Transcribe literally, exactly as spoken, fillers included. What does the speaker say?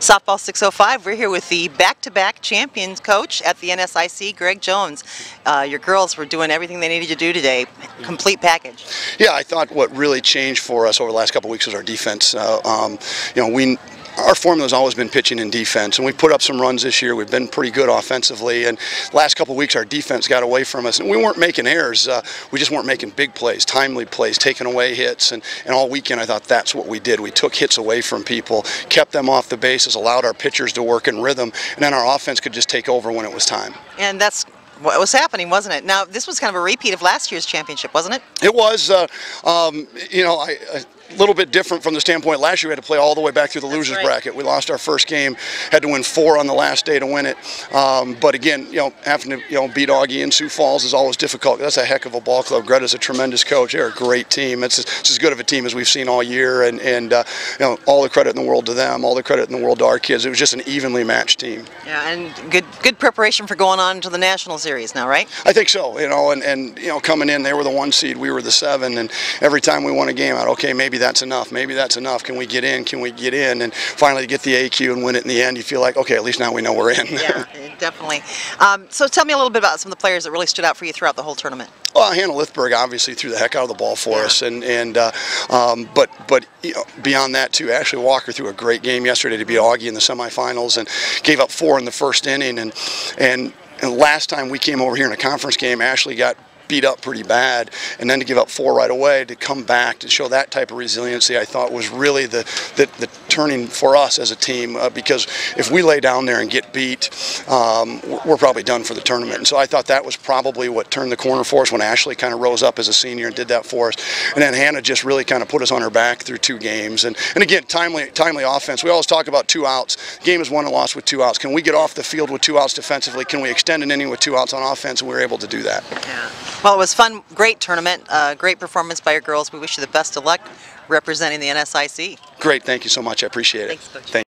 Softball six oh five, we're here with the back-to-back champions coach at the N S I C, Greg Jones. Uh, your girls were doing everything they needed to do today, complete package. Yeah, I thought what really changed for us over the last couple of weeks was our defense. Uh, um, you know, we. Our formula's always been pitching and defense, and we put up some runs this year. We've been pretty good offensively, and last couple of weeks our defense got away from us, and we weren't making errors. Uh, we just weren't making big plays, timely plays, taking away hits, and, and all weekend I thought that's what we did. We took hits away from people, kept them off the bases, allowed our pitchers to work in rhythm, and then our offense could just take over when it was time. And that's what was happening, wasn't it? Now, this was kind of a repeat of last year's championship, wasn't it? It was. Uh, um, you know, I... I little bit different from the standpoint last year we had to play all the way back through the losers bracket. We lost our first game, had to win four on the last day to win it. Um, but again, you know, having to you know beat Augie in Sioux Falls is always difficult. That's a heck of a ball club. Greta's a tremendous coach. They're a great team. It's, it's as good of a team as we've seen all year, and, and uh, you know, all the credit in the world to them, all the credit in the world to our kids. It was just an evenly matched team. Yeah, and good good preparation for going on to the national series now, right? I think so. You know, and, and you know, coming in, they were the one seed, we were the seven, and every time we won a game out, okay, maybe that's enough, maybe that's enough, can we get in, can we get in, and finally get the A Q and win it in the end. You feel like, okay, at least now we know we're in. Yeah, definitely. Um, so tell me a little bit about some of the players that really stood out for you throughout the whole tournament. Well, Hannah Lithberg obviously threw the heck out of the ball for yeah. us, and and uh, um, but but you know, beyond that too, Ashley Walker threw a great game yesterday to beat Augie in the semifinals and gave up four in the first inning, and and, and last time we came over here in a conference game, Ashley got beat up pretty bad, and then to give up four right away, to come back, to show that type of resiliency, I thought was really the the, the turning for us as a team, uh, because if we lay down there and get beat, um, we're probably done for the tournament. And so I thought that was probably what turned the corner for us when Ashley kind of rose up as a senior and did that for us. And then Hannah just really kind of put us on her back through two games. And, and again, timely timely offense. We always talk about two outs. The game is won and lost with two outs. Can we get off the field with two outs defensively? Can we extend an inning with two outs on offense? And we were able to do that. Yeah. Well, it was fun, great tournament, uh, great performance by your girls. We wish you the best of luck representing the N S I C. Great, thank you so much. I appreciate it. Thanks, Coach. Thank